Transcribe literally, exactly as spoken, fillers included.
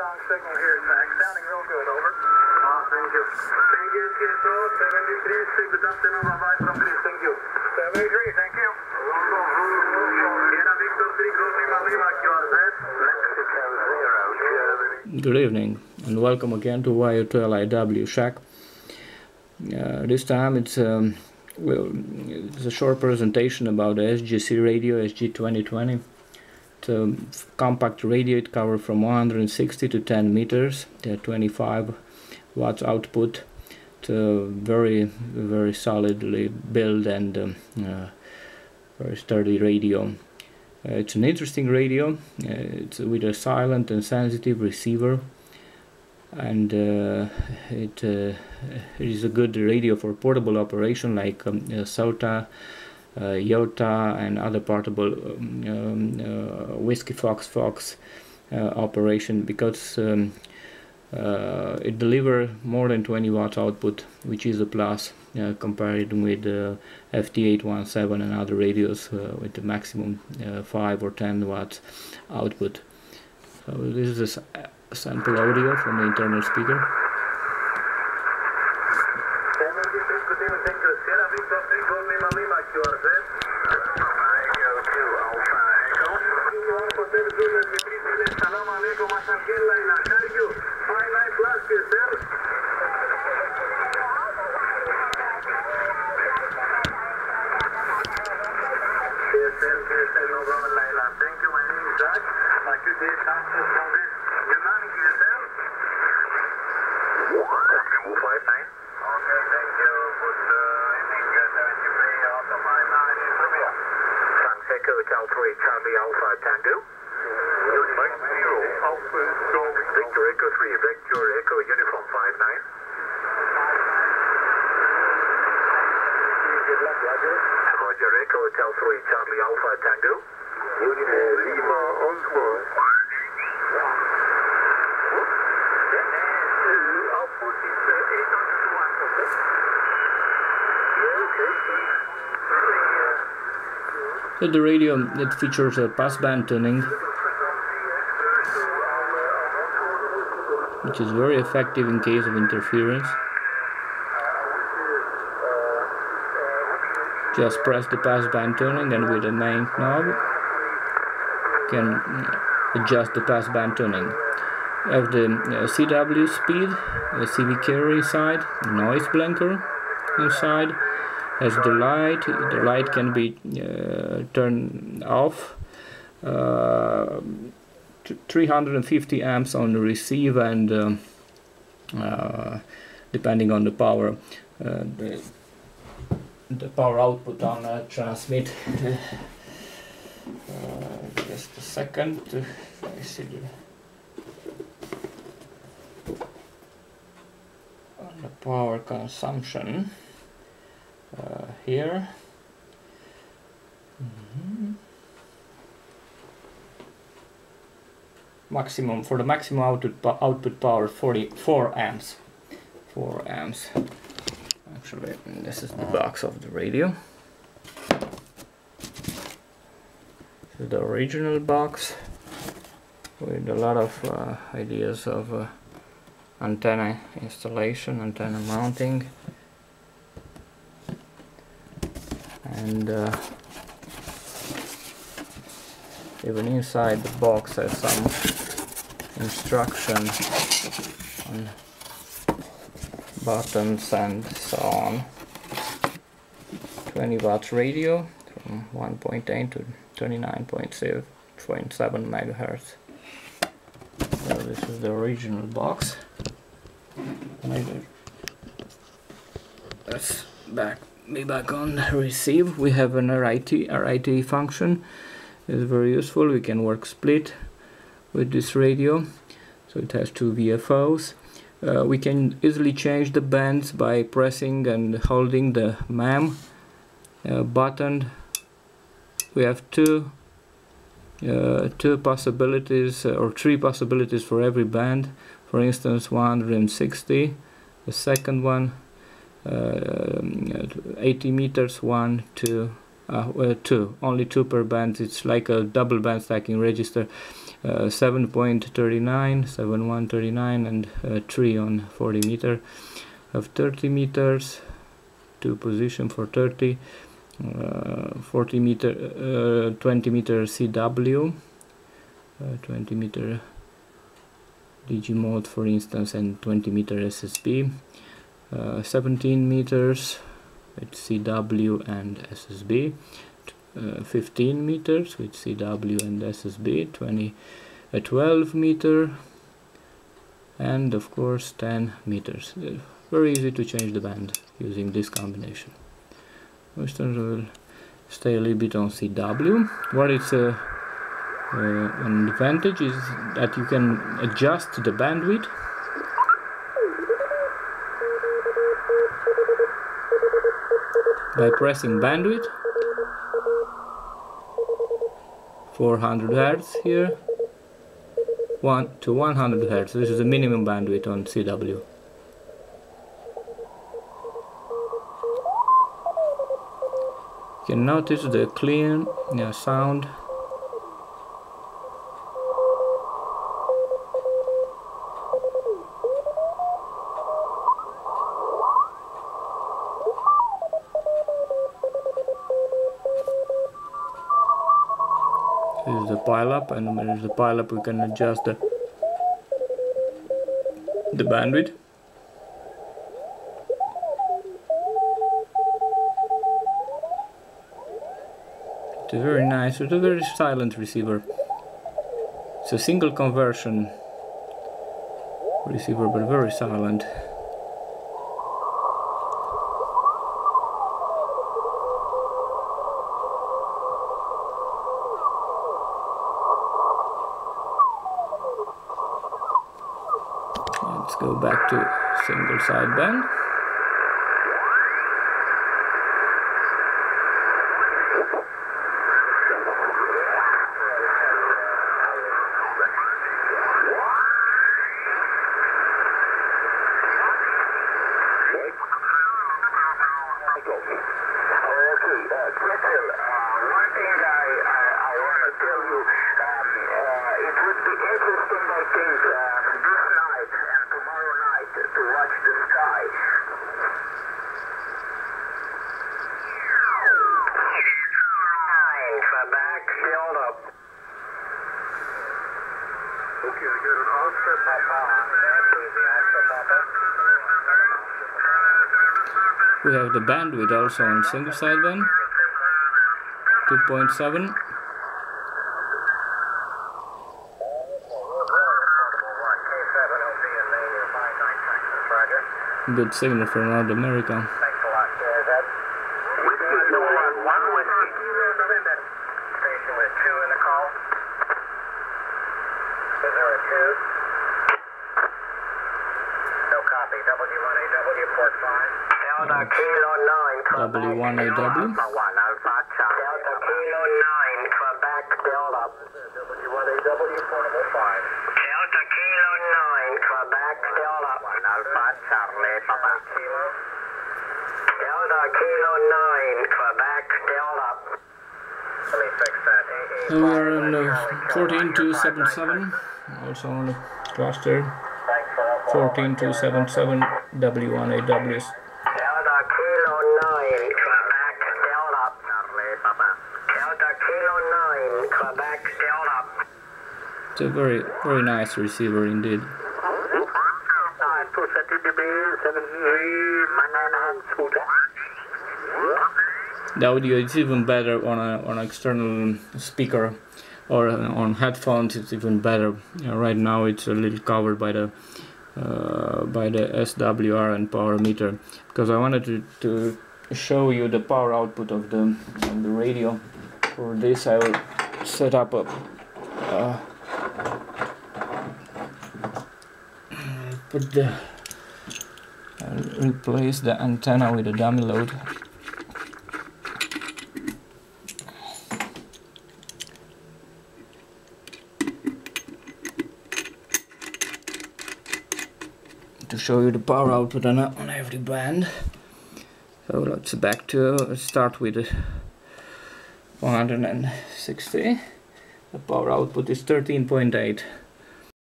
strong signal here, Zach. Sounding real good, over. Ah, oh, thank you. Thank you, S K S O. seven three, stick with us, then over by from three, thank you. seven three, thank you. Good evening and welcome again to Y O two L I W Shack. Uh, this time it's, um, well, it's a short presentation about the S G C Radio S G twenty twenty. It's a compact radio. It covers from one hundred sixty to ten meters. They have twenty-five watts output. It's a very, very solidly built and um, uh, very sturdy radio. Uh, it's an interesting radio. Uh, it's with a silent and sensitive receiver, and uh, it, uh, it is a good radio for portable operation like um, uh, SOTA, uh, YOTA, and other portable um, uh, Whiskey Fox Fox uh, operation, because um, uh, it delivers more than twenty watts output, which is a plus Uh, compared with uh, F T eight one seven and other radios uh, with the maximum uh, five or ten watts output. So this is a sample audio from the internal speaker. So the radio, it features a passband tuning, which is very effective in case of interference. Just press the passband tuning, and with the main knob you can adjust the passband tuning. Of the uh, C W speed, the C V carry side, noise blinker inside. As the light, the light can be uh, turned off. Uh, three hundred fifty amps on the receive, and uh, uh, depending on the power, uh, the, the power output on uh, transmit. uh, just a second. I see the, on the power consumption. Uh, here, mm-hmm. maximum for the maximum output po output power forty-four amps. Four amps. Actually, this is the box of the radio. This is the original box with a lot of uh, ideas of uh, antenna installation, antenna mounting. And uh, even inside the box has some instruction on buttons and so on. twenty watt radio from one point eight to twenty-nine point seven megahertz. So this is the original box. Let's back. Be back on receive. We have an R I T. R I T function is very useful. We can work split with this radio, so it has two V F Os. Uh, we can easily change the bands by pressing and holding the M A M uh, button. We have two uh, two possibilities uh, or three possibilities for every band. For instance, one hundred sixty. The second one. Uh, eighty meters, one, two, uh, well, two. Only two per band. It's like a double band stacking register. uh, seven point three nine, seven one thirty-nine, and uh, three on forty meter of thirty meters, two position for thirty, uh, forty meter, uh, twenty meter C W, uh, twenty meter D G mode, for instance, and twenty meter S S B, uh, seventeen meters with C W and S S B, uh, fifteen meters with C W and S S B, twenty, uh, twelve meter, and of course ten meters. Uh, very easy to change the band using this combination. Most times I will stay a little bit on C W. What it's a uh, uh, an advantage is that you can adjust the bandwidth. By pressing bandwidth, four hundred hertz here, one to one hundred hertz. This is the minimum bandwidth on C W. You can notice the clean yeah, sound. This is the pile up, and when there's the pile up, we can adjust the, the bandwidth. It's very nice, it's a very silent receiver. It's a single conversion receiver, but very silent. Let's go back to single sideband. We have the bandwidth also on single sideband, two point seven. Good signal for North America. W one A W. We are on uh, fourteen two seventy-seven, also on the cluster fourteen two seventy-seven W one A W. It's a very, very nice receiver indeed. The audio is even better on a on an external speaker or on headphones. It's even better. You know, right now it's a little covered by the uh, by the S W R and power meter, because I wanted to, to show you the power output of the of the radio. For this, I will set up a uh, put the I'll replace the antenna with a dummy load. To show you the power output on, on every band. So let's back to start with one hundred sixty The power output is thirteen point eight.